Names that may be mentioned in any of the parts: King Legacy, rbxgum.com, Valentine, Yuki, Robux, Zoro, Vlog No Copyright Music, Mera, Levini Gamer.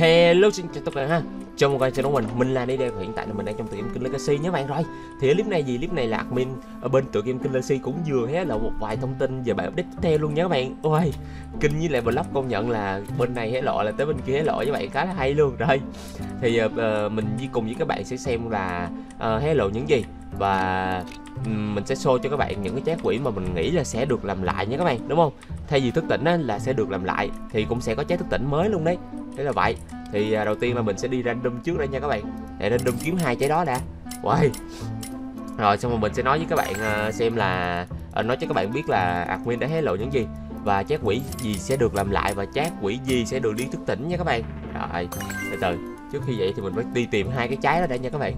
Hello xin chào tất cả ha. Chào mừng các bạn trở lại mình là DD và hiện tại là mình đang trong tựa game King Legacy nhé bạn rồi. Thì clip này là admin ở bên tựa game King Legacy cũng vừa hé lộ một vài thông tin về bài update tiếp theo luôn nhé các bạn. Ôi, King với lại Vlog công nhận là bên này hé lộ là tới bên kia hé lộ với bạn khá là hay luôn rồi. Thì mình cùng với các bạn sẽ xem là hé lộ những gì và mình sẽ show cho các bạn những cái trái quỷ mà mình nghĩ là sẽ được làm lại nha các bạn, đúng không? Thay vì thức tỉnh á, là sẽ được làm lại thì cũng sẽ có trái thức tỉnh mới luôn đấy. Thế là vậy. Thì đầu tiên là mình sẽ đi random trước đây nha các bạn. Để random kiếm hai trái đó đã. Wow. Rồi xong rồi mình sẽ nói với các bạn xem là nói cho các bạn biết là admin đã hé lộ những gì và trái quỷ gì sẽ được làm lại và trái quỷ gì sẽ được đi thức tỉnh nha các bạn. Rồi, từ từ. Trước khi vậy thì mình phải đi tìm hai cái trái đó đã nha các bạn.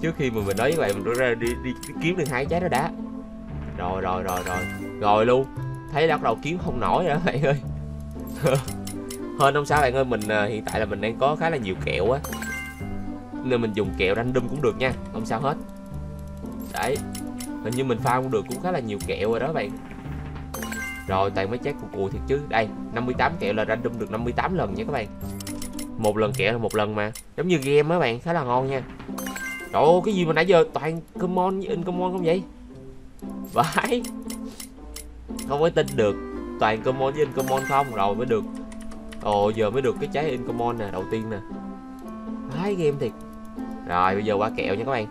Trước khi mà mình nói với các bạn mình ra đi kiếm được hai trái đó đã. Rồi luôn. Thấy bắt đầu kiếm không nổi nữa bạn ơi. Hơn không sao bạn ơi, mình hiện tại là mình đang có khá là nhiều kẹo á nên mình dùng kẹo random cũng được nha, không sao hết. Đấy, hình như mình farm cũng được, cũng khá là nhiều kẹo rồi đó bạn. Rồi toàn mấy trái cùi thiệt chứ. Đây, 58 kẹo là random được 58 lần nha các bạn. Một lần kẹo là một lần mà, giống như game á bạn, khá là ngon nha. Trời ơi, cái gì mà nãy giờ toàn common với uncommon không vậy? Vãi, không có tin được, toàn common với uncommon không rồi mới được. Ồ, giờ mới được cái trái uncommon nè, đầu tiên nè. Vãi game thiệt. Rồi bây giờ qua kẹo nha các bạn.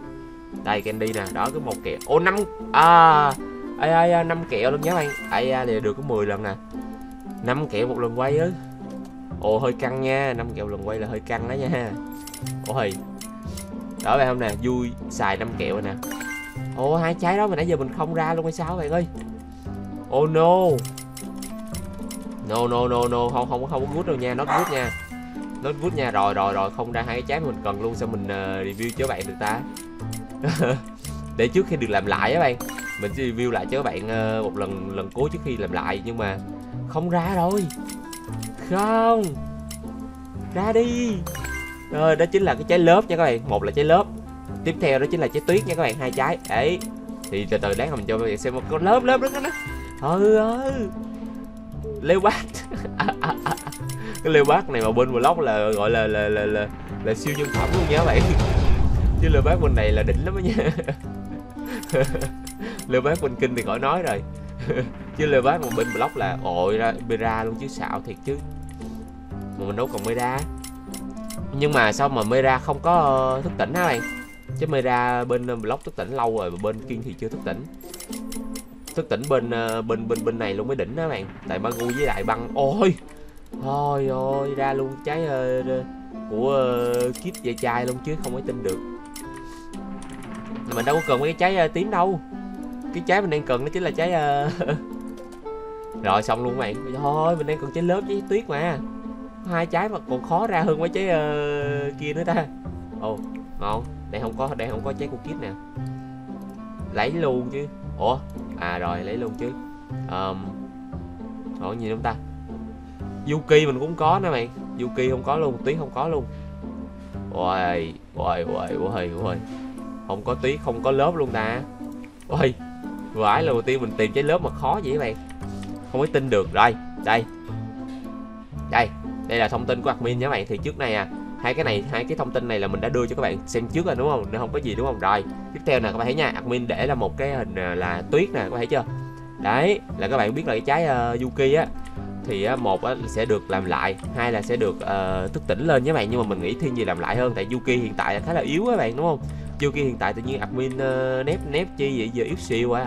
Đây candy nè, đó cứ một kẹo. Ô 5 à, ai 5 kẹo luôn nha các bạn. Ai thì được có 10 lần nè. 5 kẹo một lần quay á. Ồ hơi căng nha, 5 kẹo lần quay là hơi căng đó nha. Ôi. Đó bạn không nè, vui xài 5 kẹo nè. Ồ hai trái đó mà nãy giờ mình không ra luôn hay sao bạn ơi. Oh no. No không có good đâu nha, not good nha. Not good nha. Rồi không ra hai cái trái mình cần luôn, sao mình review cho các bạn được ta. Để trước khi được làm lại á bạn, mình sẽ review lại cho các bạn một lần cuối trước khi làm lại, nhưng mà không ra rồi. Không. Ra đi. Rồi đó chính là cái trái lớp nha các bạn, một là trái lớp. Tiếp theo đó chính là trái tuyết nha các bạn, hai trái. Đấy. Thì từ từ đáng mình cho các bạn xem một con lớp đó nó. Leopard. Cái leopard này mà bên vlog là gọi là siêu nhân phẩm luôn nha các bạn. Chứ leopard bên này là đỉnh lắm đó nha. Leopard bên King thì khỏi nói rồi. Chứ leopard mà bên vlog là ội ra Mera luôn chứ, xạo thiệt chứ. Mà mình đâu còn Mera. Nhưng mà sao mà Mera không có thức tỉnh hả bạn? Chứ Mera bên vlog thức tỉnh lâu rồi mà bên King thì chưa thức tỉnh. Thức tỉnh bên này luôn mới đỉnh đó bạn, tại Magu với lại băng. Ôi thôi ôi, ra luôn trái của kiếp về chai luôn chứ không có tin được. Mình đâu có cần mấy cái trái tím đâu, cái trái mình đang cần đó chính là trái rồi xong luôn bạn. Thôi mình đang cần trái lớp với tuyết mà, hai trái mà còn khó ra hơn mấy trái kia nữa ta. Ồ ngon, đây không có trái của kiếp nè, lấy luôn chứ. Ủa à rồi lấy luôn chứ. Còn gì nữa không ta? Yuki mình cũng có nè bạn, Yuki không có luôn, tuyết không có luôn. Ôi không có tuyết, không có lớp luôn ta. Ôi vãi, lần đầu tiên mình tìm trái lớp mà khó vậy các bạn, không có tin được. Rồi đây là thông tin của admin nhé bạn. Thì trước này hai cái thông tin này là mình đã đưa cho các bạn xem trước rồi đúng không, nên không có gì đúng không. Rồi tiếp theo nè các bạn thấy nha, admin để là một cái hình là tuyết nè, các bạn thấy chưa? Đấy là các bạn biết là cái trái Yuki á thì một sẽ được làm lại, hai là sẽ được thức tỉnh lên nhé bạn. Nhưng mà mình nghĩ thiên gì làm lại hơn, tại Yuki hiện tại là khá là yếu các bạn, đúng không? Yuki hiện tại tự nhiên admin nép chi vậy, giờ yếu xìu à.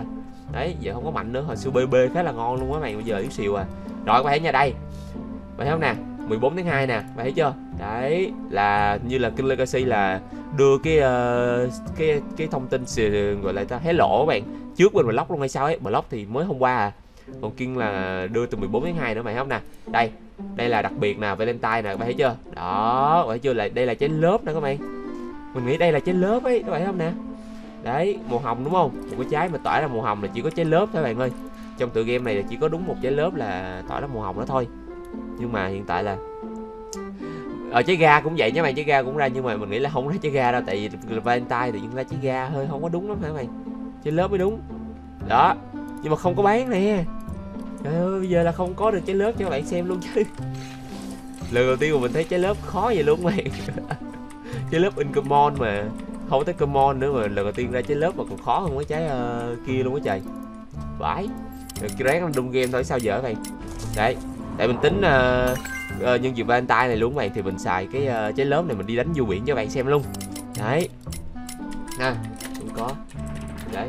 Đấy giờ không có mạnh nữa, hồi xưa BB khá là ngon luôn á bạn, bây giờ yếu xìu à. Rồi các bạn thấy nha, đây bạn thấy không nè, 14/2 nè, bạn thấy chưa? Đấy là như là King Legacy là đưa cái thông tin gọi là ta hé lộ các bạn trước bên blog luôn hay sao ấy. Blog thì mới hôm qua à, còn King là đưa từ 14/2 nữa, mày không nè. Đây là đặc biệt nè, Valentine nè, các bạn thấy chưa? Đó, phải chưa, là đây là trái lớp nè các bạn. Mình nghĩ đây là trái lớp ấy, các bạn thấy không nè. Đấy, màu hồng đúng không? Một cái trái mà tỏa ra màu hồng là chỉ có trái lớp thôi bạn ơi. Trong tựa game này là chỉ có đúng một trái lớp là tỏa ra màu hồng đó thôi. Nhưng mà hiện tại là ở trái ga cũng vậy nhé mày, trái ga cũng ra, nhưng mà mình nghĩ là không ra trái ga đâu, tại vì Valentine thì những ra trái ga hơi không có đúng lắm hả mày, trái lớp mới đúng đó. Nhưng mà không có bán nè, trời ơi, bây giờ là không có được trái lớp cho các bạn xem luôn chứ. Lần đầu tiên mà mình thấy trái lớp khó vậy luôn mày. Trái lớp Incomon mà không tới Common nữa, mà lần đầu tiên ra trái lớp mà còn khó hơn cái trái kia luôn á trời. Vãi. Ráng đung game thôi sao dở mày. Đấy, tại mình tính nhân dịp Valentine này luôn mày, thì mình xài cái trái lớp này mình đi đánh du biển cho bạn xem luôn. Đấy. À, cũng có. Đấy,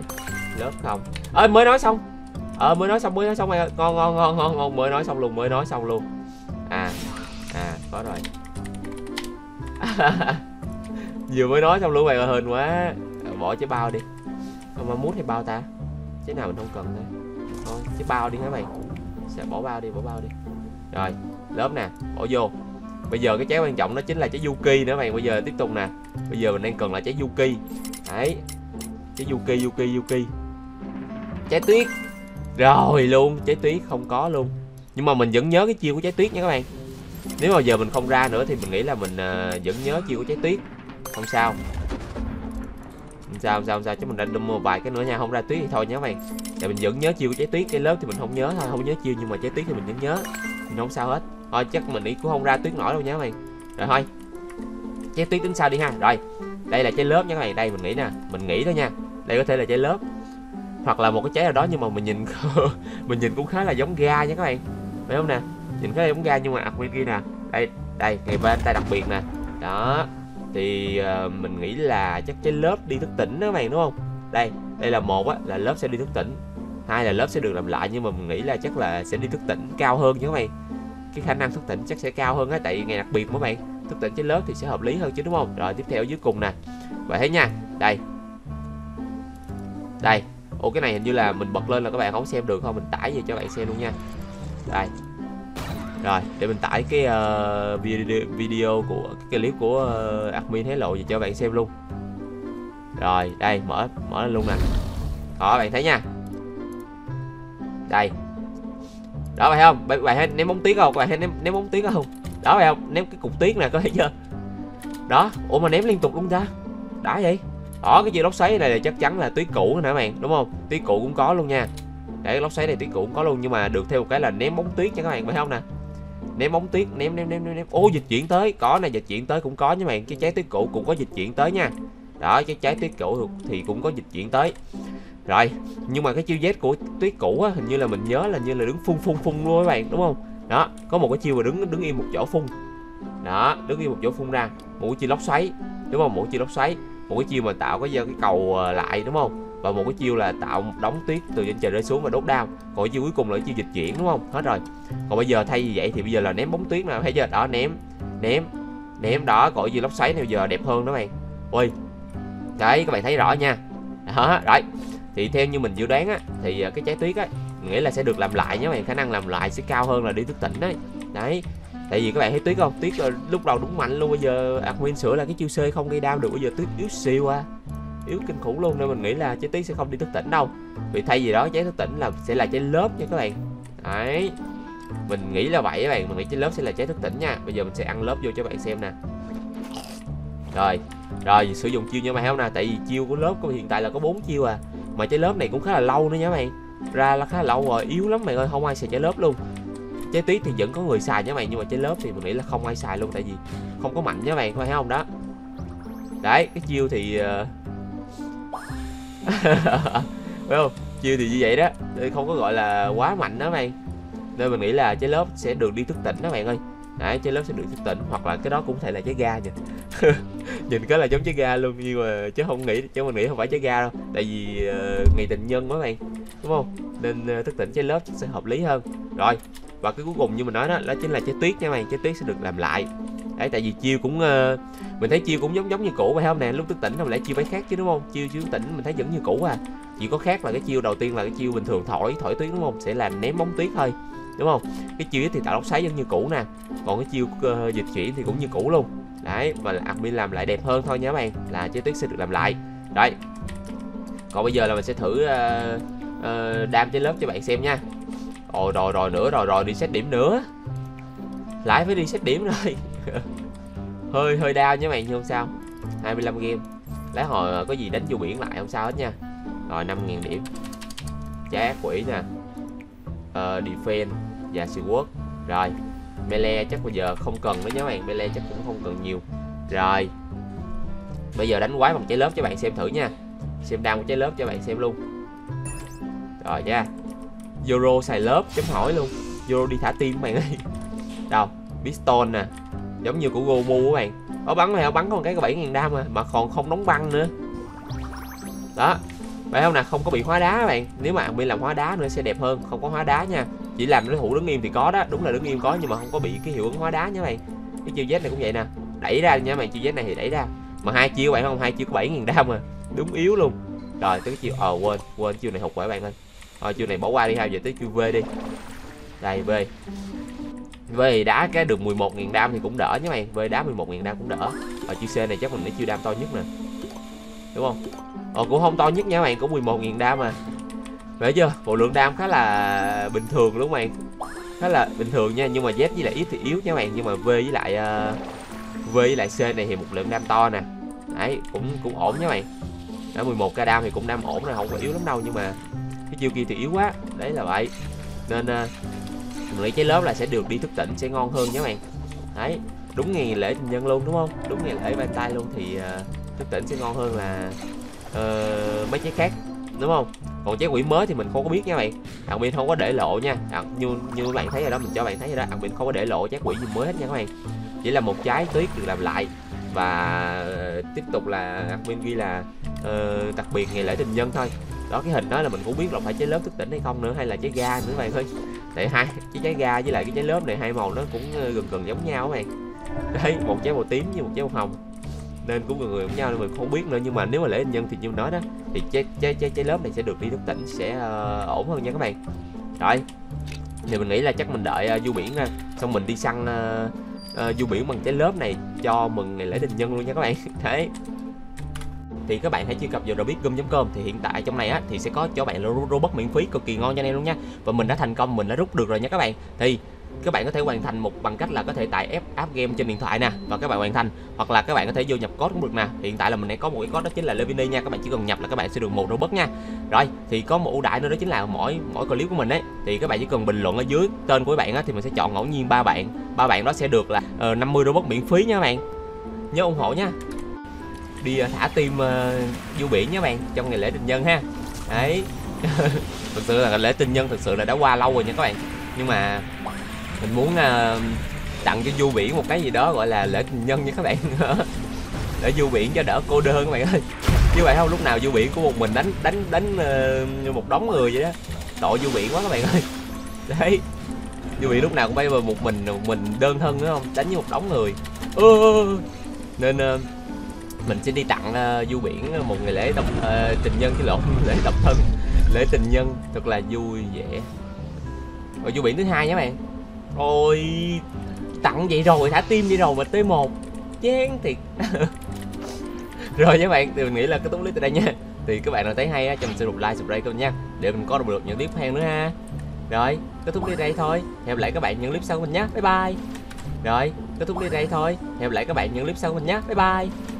lớp không. Ơi mới nói xong. Mới nói xong mày ơi. Ngon, mới nói xong luôn. À, có rồi. Vừa mới nói xong luôn mày ơi, hên quá. Bỏ trái bao đi. Không mà mút hay bao ta? Trái nào mình không cần thôi. Thôi, trái bao đi hả mày? Sẽ bỏ bao đi. Rồi, lớp nè, bỏ vô. Bây giờ cái trái quan trọng đó chính là trái Yuki nữa mày. Bây giờ tiếp tục nè. Bây giờ mình đang cần là trái Yuki. Đấy. Trái Yuki. Trái tuyết. Rồi luôn, trái tuyết không có luôn. Nhưng mà mình vẫn nhớ cái chiêu của trái tuyết nha các bạn. Nếu mà giờ mình không ra nữa thì mình nghĩ là mình vẫn nhớ chiêu của trái tuyết. Không sao. Không sao chứ mình đã mua vài cái nữa nha, không ra tuyết thì thôi nhé các bạn. Tại mình vẫn nhớ chiêu của trái tuyết, cái lớp thì mình không nhớ thôi, không nhớ chiêu nhưng mà trái tuyết thì mình vẫn nhớ. Mình không sao hết. Thôi chắc mình nghĩ cũng không ra tuyết nổi đâu nhé các bạn. Rồi thôi. Trái tuyết tính sao đi ha. Rồi. Đây là trái lớp nha các bạn. Đây mình nghĩ nè, mình nghĩ đó nha. Đây có thể là trái lớp. Hoặc là một cái trái nào đó nhưng mà mình nhìn mình nhìn cũng khá là giống ga nha các bạn. Phải không nè? Nhìn khá là giống ga nhưng mà ở bên kia nè. Đây, ngày bên tay đặc biệt nè. Đó. Thì mình nghĩ là chắc trái lớp đi thức tỉnh đó các bạn đúng không? Đây là một á, là lớp sẽ đi thức tỉnh. Hai là lớp sẽ được làm lại nhưng mà mình nghĩ là chắc là sẽ đi thức tỉnh cao hơn nha các bạn. Cái khả năng thức tỉnh chắc sẽ cao hơn á, tại vì ngày đặc biệt mà các bạn. Thức tỉnh trái lớp thì sẽ hợp lý hơn chứ đúng không? Rồi tiếp theo dưới cùng nè. Vậy thế nha. Đây. Ủa cái này hình như là mình bật lên là các bạn không xem được không? Mình tải về cho bạn xem luôn nha. Đây. Rồi, để mình tải cái video của cái clip của admin hé lộ về cho bạn xem luôn. Rồi, đây mở lên luôn nè. Đó bạn thấy nha. Đây. Đó bạn thấy không? Bạn thấy ném bóng tuyết không? Bạn thấy ném bóng tuyết không? Đó bạn không? Ném cái cục tuyết nè, có thấy chưa? Đó, ủa mà ném liên tục luôn ta. Đã vậy. Đó, cái chiếc lốc xoáy này là chắc chắn là tuyết cũ nữa hả bạn, đúng không? Tuyết cũ cũng có luôn nha. Đấy, lốc xoáy này tuyết cũ cũng có luôn, nhưng mà được thêm một cái là ném bóng tuyết nha các bạn, phải không nè? Ném bóng tuyết, ném. Ô dịch chuyển tới, có nè, dịch chuyển tới cũng có nha bạn. Cái trái tuyết cũ cũng có dịch chuyển tới nha. Đó, cái trái tuyết cũ thì cũng có dịch chuyển tới. Rồi, nhưng mà cái chiêu Z của tuyết cũ á, hình như là mình nhớ là như là đứng phun luôn các bạn, đúng không? Đó, có một cái chiêu mà đứng im một chỗ phun. Đó, đứng im một chỗ phun ra, mũi chiêu lốc xoáy, đúng không? Mũi chiêu lốc xoáy. Một cái chiêu mà tạo cái cầu lại đúng không, và một cái chiêu là tạo đóng tuyết từ trên trời rơi xuống và đốt đao, còn chiêu cuối cùng là chiêu dịch chuyển đúng không. Hết rồi, còn bây giờ thay vì vậy thì bây giờ là ném bóng tuyết nè, thấy chưa? Đó, ném đó, gọi chiêu lốc xoáy này giờ đẹp hơn đó bạn. Ui đấy, các bạn thấy rõ nha. Đó, đấy thì theo như mình dự đoán á, thì cái trái tuyết á nghĩa là sẽ được làm lại nhé bạn, khả năng làm lại sẽ cao hơn là đi thức tỉnh đấy. Đấy, tại vì các bạn thấy tuyết không? Tuyết lúc đầu đúng mạnh luôn, bây giờ admin sửa là cái chiêu C không gây đau được, bây giờ tuyết yếu siêu à, yếu kinh khủng luôn, nên mình nghĩ là trái tuyết sẽ không đi thức tỉnh đâu. Vì thay vì đó trái thức tỉnh là sẽ là trái lớp nha các bạn. Đấy, mình nghĩ là vậy các bạn, mình nghĩ trái lớp sẽ là trái thức tỉnh nha. Bây giờ mình sẽ ăn lớp vô cho bạn xem nè. Rồi sử dụng chiêu nha mày, không nè, tại vì chiêu của lớp của hiện tại là có 4 chiêu à, mà trái lớp này cũng khá là lâu nữa nha mày, ra là khá là lâu rồi, yếu lắm mày ơi, không ai xài trái lớp luôn. Trái tuyết thì vẫn có người xài nhé mày, nhưng mà trái lớp thì mình nghĩ là không ai xài luôn, tại vì không có mạnh nhé mày, phải không? Đó, đấy cái chiêu thì phải không, chiêu thì như vậy đó, không có gọi là quá mạnh đó mày, nên mình nghĩ là trái lớp sẽ được đi thức tỉnh đó bạn ơi. Đấy, trái lớp sẽ được thức tỉnh, hoặc là cái đó cũng có thể là trái ga nhỉ. Nhìn cái là giống trái ga luôn, nhưng mà mình nghĩ không phải trái ga đâu, tại vì ngày tình nhân đó mày, đúng không? Nên thức tỉnh trái lớp sẽ hợp lý hơn. Rồi, và cái cuối cùng như mình nói đó chính là trái tuyết nha mày, trái tuyết sẽ được làm lại. Đấy, tại vì chiêu cũng mình thấy chiêu cũng giống như cũ phải không nè, lúc thức tỉnh không lẽ chiêu phải khác chứ đúng không? Chiêu thức tỉnh mình thấy vẫn như cũ à. Chỉ có khác là cái chiêu đầu tiên là cái chiêu bình thường thổi tuyết đúng không? Sẽ là ném bóng tuyết thôi, đúng không? Cái chiêu thì tạo lốc xoáy vẫn như cũ nè. Còn cái chiêu dịch chuyển thì cũng như cũ luôn. Đấy, mà là admin làm lại đẹp hơn thôi nha các bạn, là trái tuyết sẽ được làm lại. Đấy. Còn bây giờ là mình sẽ thử đam trái lớp cho bạn xem nha. Ồ, rồi đi xét điểm nữa. Lại phải đi xét điểm rồi. hơi đau nha bạn, nhưng không sao. 25 game. Lát hồi có gì đánh vô biển lại không sao hết nha. Rồi 5.000 điểm. Trái quỷ nè. Defense và Sword. Rồi, Melee chắc bây giờ không cần nữa nhé bạn, melee chắc cũng không cần nhiều. Rồi bây giờ đánh quái bằng trái lớp cho bạn xem thử nha, xem đam của trái lớp cho bạn xem luôn. Rồi nha, Zoro xài lớp chấm hỏi luôn, Zoro đi thả tim các bạn ơi. Đâu, pistol nè, giống như của Gomu các bạn. Nó bắn hay bắn con cái có 7.000 đam mà còn không đóng băng nữa. Đó, phải không nè, không có bị hóa đá các bạn. Nếu mà bị làm hóa đá nữa sẽ đẹp hơn, không có hóa đá nha. Chỉ làm đối thủ đứng im thì có đó, đúng là đứng im có nhưng mà không có bị cái hiệu ứng hóa đá nha các bạn. Cái chiêu Z này cũng vậy nè, đẩy ra nha các bạn, chiêu Z này thì đẩy ra. Mà hai chiêu bạn không, hai chiêu có 7.000 đam mà, đúng yếu luôn. Rồi tới chiêu quên chiêu này hụt quả bạn ơi. Thôi chiêu này bỏ qua đi ha, giờ tới chiêu V đi. Đây V. V thì đá cái được 11.000 đam thì cũng đỡ nhé bạn, V đá 11.000 đam cũng đỡ. Rồi chiêu C này chắc mình lấy chiêu đam to nhất nè, đúng không? Cũng không to nhất nha bạn, cũng 11.000 đam mà. Phải chưa? Bộ lượng đam khá là bình thường đúng không bạn? Khá là bình thường nha, nhưng mà Z với lại X thì yếu nha bạn, nhưng mà V với lại C này thì một lượng đam to nè. Đấy, cũng ổn nha bạn. Đó, 11k đam thì cũng đam ổn rồi, không có yếu lắm đâu nhưng mà cái chiêu kia thì yếu quá. Đấy là vậy. Nên mình nghĩ trái lớp là sẽ được đi thức tỉnh sẽ ngon hơn nha bạn. Đấy, đúng ngày lễ tình nhân luôn đúng không? Đúng ngày lễ Valentine luôn thì thức tỉnh sẽ ngon hơn là mấy trái khác đúng không? Còn trái quỷ mới thì mình không có biết nha bạn. Admin không có để lộ nha. Như các bạn thấy rồi đó, mình cho bạn thấy rồi đó, admin không có để lộ trái quỷ gì mới hết nha các bạn. Chỉ là một trái tuyết được làm lại và tiếp tục là admin ghi là đặc biệt ngày lễ tình nhân thôi. Đó, cái hình đó là mình cũng biết là phải trái lớp thức tỉnh hay không nữa, hay là trái ga nữa bạn ơi. Tại hai cái trái ga với lại cái trái lớp này hai màu nó cũng gần giống nhau các bạn. Đấy, một trái màu tím với một trái màu hồng. Nên cũng người giống nhau nên mình không biết nữa, nhưng mà nếu mà lễ tình nhân thì như nói đó thì trái lớp này sẽ được đi thức tỉnh sẽ ổn hơn nha các bạn. Rồi. Thì mình nghĩ là chắc mình đợi du biển ra xong mình đi săn du biển bằng trái lớp này cho mừng ngày lễ tình nhân luôn nha các bạn. Đấy. Thì các bạn hãy truy cập vào rbxgum.com. Thì hiện tại trong này á thì sẽ có cho bạn Robux miễn phí cực kỳ ngon cho anh em luôn nha. Và mình đã thành công, mình đã rút được rồi nha các bạn. Thì các bạn có thể hoàn thành một bằng cách là có thể tải app game trên điện thoại nè và các bạn hoàn thành, hoặc là các bạn có thể vô nhập code cũng được nè. Hiện tại là mình đang có một cái code đó chính là Levini nha, các bạn chỉ cần nhập là các bạn sẽ được một Robux nha. Rồi thì có một ưu đãi nữa đó chính là mỗi clip của mình ấy thì các bạn chỉ cần bình luận ở dưới tên của các bạn á thì mình sẽ chọn ngẫu nhiên ba bạn đó sẽ được là 50 Robux miễn phí nha các bạn. Nhớ ủng hộ nha. Đi thả tim du biển nha bạn trong ngày lễ tình nhân ha. Đấy. Thực sự là lễ tình nhân thực sự là đã qua lâu rồi nha các bạn. Nhưng mà mình muốn tặng cho du biển một cái gì đó gọi là lễ tình nhân nha các bạn. Để du biển cho đỡ cô đơn các bạn ơi. Như vậy không lúc nào du biển của một mình đánh một đống người vậy đó. Tội du biển quá các bạn ơi. Đấy. Du biển lúc nào cũng bay vào một mình đơn thân đúng không? Đánh với một đống người. Nên mình sẽ đi tặng du biển một ngày lễ tình nhân chứ lộn, lễ độc thân, lễ tình nhân thật là vui vẻ. Rồi du biển thứ hai nhé bạn. Ôi tặng vậy rồi, thả tim vậy rồi mà tới một chán thiệt. Rồi các bạn, thì mình nghĩ là kết thúc clip từ đây nha. Thì các bạn nào thấy hay cho mình sẽ đục like, subscribe kênh nha để mình có động lực những clip theo nữa ha. Rồi kết thúc clip đây thôi, hẹn lại các bạn những clip sau của mình nhé. Bye bye. Rồi kết thúc clip đây thôi, hẹn lại các bạn những clip sau của mình nhé. Bye bye.